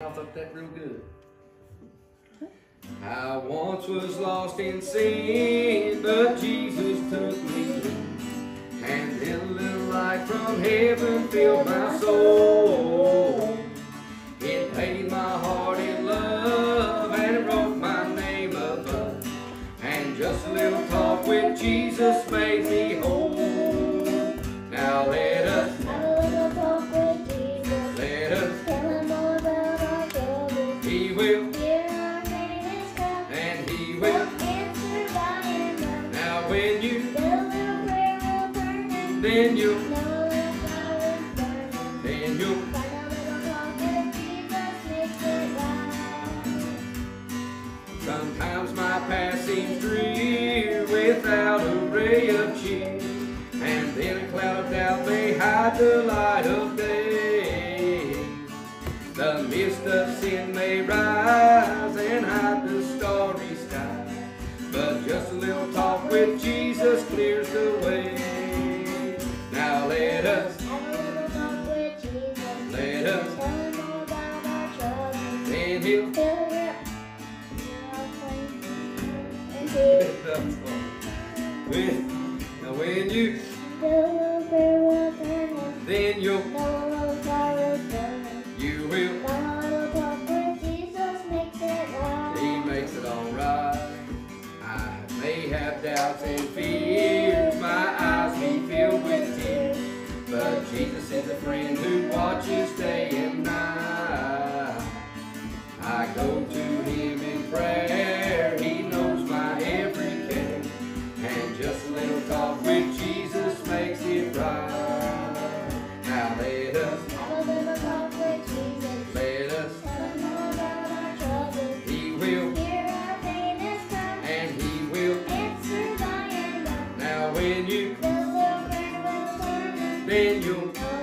Up that real good. I once was lost in sin, but Jesus took me, and then little light from heaven filled my soul. It paid my heart in love, and it wrote my name above, and just a little talk with Jesus made me whole. Now when you feel the prayer burning, then you'll know the flowers burning, then you'll find a little talk with Jesus, makes it right. Sometimes my past seems drear without a ray of cheer, and then a cloud of doubt may hide the light of day. The mist of sin may rise and hide the starry sky, but just a little talk with Jesus clears the way. Now let us have a little talk with Jesus. Let us tell him all about our troubles. Then he'll fill your when you fill the prayer will burn, then you'll know those flowers burning. You will find a little talk with Jesus makes it right. He makes it all right. May have doubts and fears, my eyes be filled with tears, but Jesus is a friend who watches day and night. I go to him in prayer, he knows my every care, and just a little talk with Jesus makes it right. Now let us have a little talk with Jesus. Let us tell him all about our troubles. He will hear our pain is crying, and he when you